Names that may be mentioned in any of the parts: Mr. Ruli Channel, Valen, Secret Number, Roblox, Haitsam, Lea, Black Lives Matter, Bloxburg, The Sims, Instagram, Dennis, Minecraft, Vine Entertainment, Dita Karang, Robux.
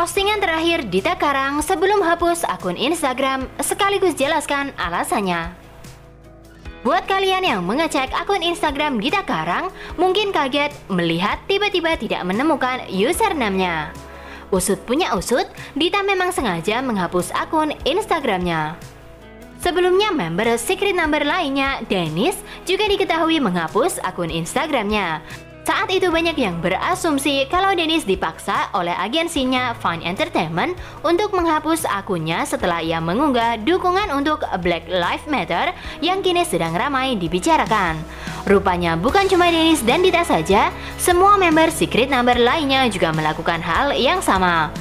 postingan terakhir Dita Karang sebelum hapus akun Instagram sekaligus jelaskan alasannya. Buat kalian yang mengecek akun Instagram Dita Karang, mungkin kaget melihat tiba-tiba tidak menemukan username-nya. Usut punya usut, Dita memang sengaja menghapus akun Instagramnya. Sebelumnya, member Secret Number lainnya, Dennis, juga diketahui menghapus akun Instagramnya. Saat itu banyak yang berasumsi kalau Dennis dipaksa oleh agensinya Vine Entertainment untuk menghapus akunnya setelah ia mengunggah dukungan untuk Black Lives Matter yang kini sedang ramai dibicarakan. Rupanya bukan cuma Dennis dan Dita saja, semua member Secret Number lainnya juga melakukan hal yang sama.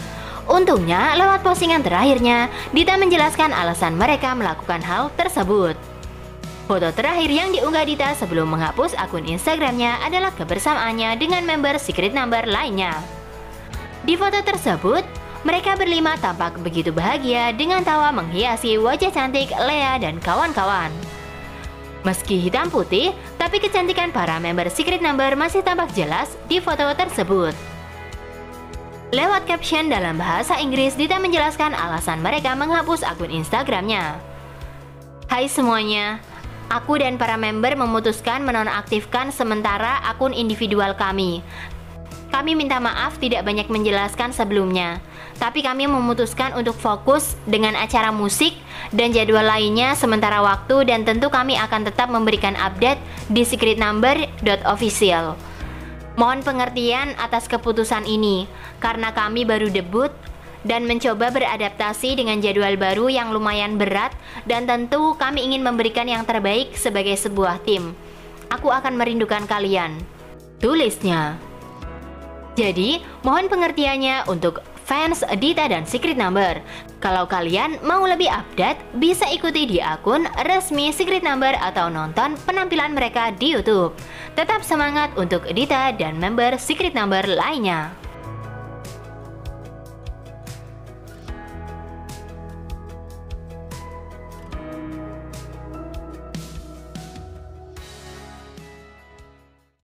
Untungnya, lewat postingan terakhirnya, Dita menjelaskan alasan mereka melakukan hal tersebut. Foto terakhir yang diunggah Dita sebelum menghapus akun Instagramnya adalah kebersamaannya dengan member Secret Number lainnya. Di foto tersebut, mereka berlima tampak begitu bahagia dengan tawa menghiasi wajah cantik Lea dan kawan-kawan. Meski hitam putih, tapi kecantikan para member Secret Number masih tampak jelas di foto tersebut. Lewat caption dalam bahasa Inggris, Dita menjelaskan alasan mereka menghapus akun Instagramnya. Hai semuanya, aku dan para member memutuskan menonaktifkan sementara akun individual kami. Kami minta maaf tidak banyak menjelaskan sebelumnya, tapi kami memutuskan untuk fokus dengan acara musik dan jadwal lainnya sementara waktu, dan tentu kami akan tetap memberikan update di secretnumber.official. Mohon pengertian atas keputusan ini, karena kami baru debut dan mencoba beradaptasi dengan jadwal baru yang lumayan berat, dan tentu kami ingin memberikan yang terbaik sebagai sebuah tim. Aku akan merindukan kalian, tulisnya. Jadi, mohon pengertiannya untuk fans Dita dan Secret Number. Kalau kalian mau lebih update, bisa ikuti di akun resmi Secret Number atau nonton penampilan mereka di YouTube. Tetap semangat untuk Dita dan member Secret Number lainnya.